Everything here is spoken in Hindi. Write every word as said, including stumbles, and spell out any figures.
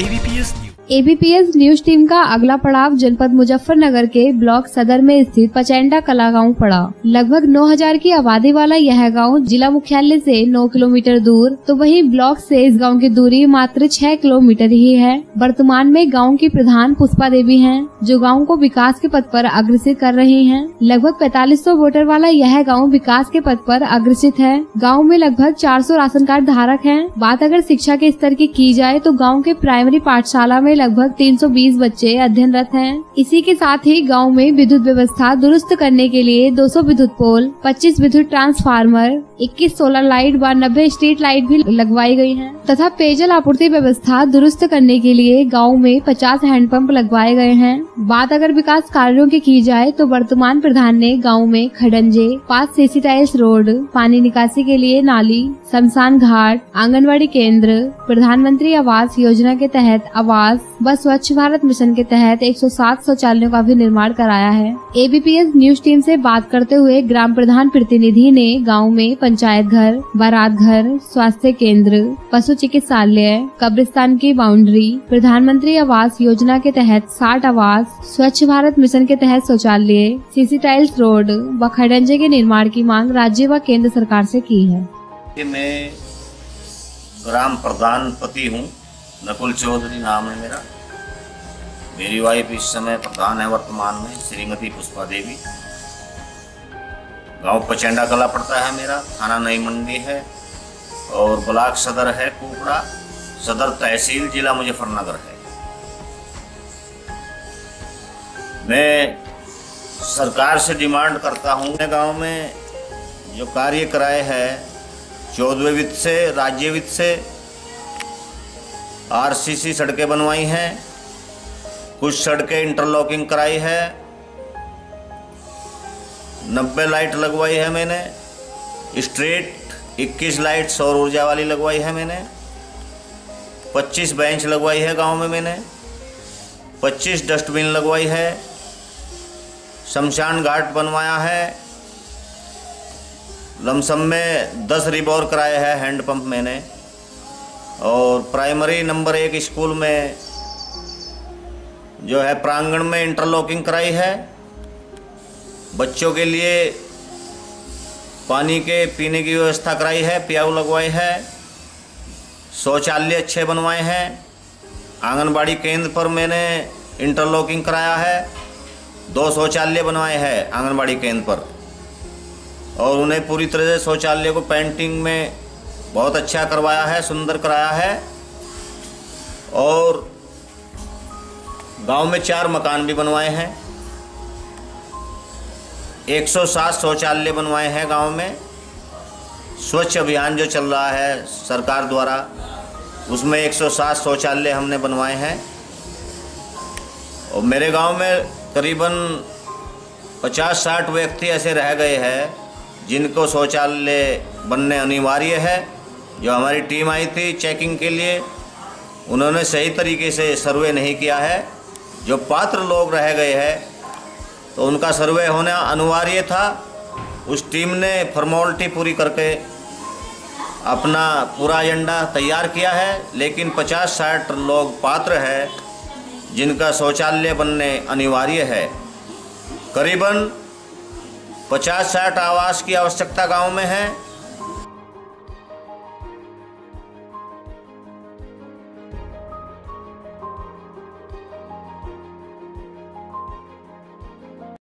एबीपीएस एबीपीएस न्यूज टीम का अगला पड़ाव जनपद मुजफ्फरनगर के ब्लॉक सदर में स्थित पचैंडा कला गाँव पड़ा। लगभग नौ हज़ार की आबादी वाला यह गांव जिला मुख्यालय से नौ किलोमीटर दूर, तो वहीं ब्लॉक से इस गांव की दूरी मात्र छह किलोमीटर ही है। वर्तमान में गांव की प्रधान पुष्पा देवी हैं, जो गांव को विकास के पथ पर अग्रसर कर रही है। लगभग पैंतालीस सौ वोटर वाला यह गाँव विकास के पथ पर अग्रसित है। गाँव में लगभग चार सौ राशन कार्ड धारक है। बात अगर शिक्षा के स्तर की की जाए तो गाँव के प्राइमरी पाठशाला में लगभग तीन सौ बीस बच्चे अध्ययनरत हैं। इसी के साथ ही गांव में विद्युत व्यवस्था दुरुस्त करने के लिए दो सौ विद्युत पोल, पच्चीस विद्युत ट्रांसफार्मर, इक्कीस सोलर लाइट व नब्बे स्ट्रीट लाइट भी लगवाई गई हैं। तथा पेयजल आपूर्ति व्यवस्था दुरुस्त करने के लिए गांव में पचास हैंडपंप लगवाए गए हैं। बात अगर विकास कार्यों की की जाए तो वर्तमान प्रधान ने गाँव में खडंजे, पाँच सीसी टाइल्स रोड, पानी निकासी के लिए नाली, शमशान घाट, आंगनबाड़ी केंद्र, प्रधानमंत्री आवास योजना के तहत आवास बस स्वच्छ भारत मिशन के तहत एक सौ सात शौचालयों का भी निर्माण कराया है। एबीपीएस न्यूज टीम से बात करते हुए ग्राम प्रधान प्रतिनिधि ने गांव में पंचायत घर, बारात घर, स्वास्थ्य केंद्र, पशु चिकित्सालय, कब्रिस्तान की बाउंड्री, प्रधानमंत्री आवास योजना के तहत साठ आवास, स्वच्छ भारत मिशन के तहत शौचालय, सीसी टाइल्स रोड व खडंजे के निर्माण की मांग राज्य व केंद्र सरकार से की है। मैं ग्राम प्रधान पति हूँ, नकुल चौधरी नाम है मेरा। मेरी वाइफ इस समय प्रधान है वर्तमान में, श्रीमती पुष्पा देवी। गांव पचैंडा कला पड़ता है मेरा, थाना नई मंडी है और ब्लॉक सदर है कोपड़ा, सदर तहसील जिला मुजफ्फरनगर है। मैं सरकार से डिमांड करता हूँ, गांव में जो कार्य कराए हैं चौदहवें वित्त से, राज्य वित्त से आरसीसी सड़कें बनवाई हैं, कुछ सड़कें इंटरलॉकिंग कराई है, नब्बे लाइट लगवाई है मैंने, स्ट्रीट इक्कीस लाइट सौर ऊर्जा वाली लगवाई है मैंने, पच्चीस बेंच लगवाई है गांव में मैंने, पच्चीस डस्टबिन लगवाई है, शमशान घाट बनवाया है, लमसम में दस रिबोर कराए हैं हैंडपंप मैंने, और प्राइमरी नंबर एक स्कूल में जो है प्रांगण में इंटरलॉकिंग कराई है, बच्चों के लिए पानी के पीने की व्यवस्था कराई है, प्याऊ लगवाए हैं, शौचालय अच्छे बनवाए हैं, आंगनबाड़ी केंद्र पर मैंने इंटरलॉकिंग कराया है, दो शौचालय बनवाए हैं आंगनबाड़ी केंद्र पर और उन्हें पूरी तरह से शौचालय को पेंटिंग में बहुत अच्छा करवाया है, सुंदर कराया है। और गांव में चार मकान भी बनवाए हैं, एक सौ सात शौचालय बनवाए हैं गांव में। स्वच्छ अभियान जो चल रहा है सरकार द्वारा, उसमें एक सौ सात शौचालय हमने बनवाए हैं। और मेरे गांव में करीबन पचास साठ व्यक्ति ऐसे रह गए हैं जिनको शौचालय बनने अनिवार्य है। जो हमारी टीम आई थी चेकिंग के लिए, उन्होंने सही तरीके से सर्वे नहीं किया है। जो पात्र लोग रह गए हैं तो उनका सर्वे होना अनिवार्य था। उस टीम ने फॉर्मेलिटी पूरी करके अपना पूरा एजेंडा तैयार किया है, लेकिन पचास साठ लोग पात्र हैं जिनका शौचालय बनने अनिवार्य है। करीबन पचास साठ आवास की आवश्यकता गांव में है।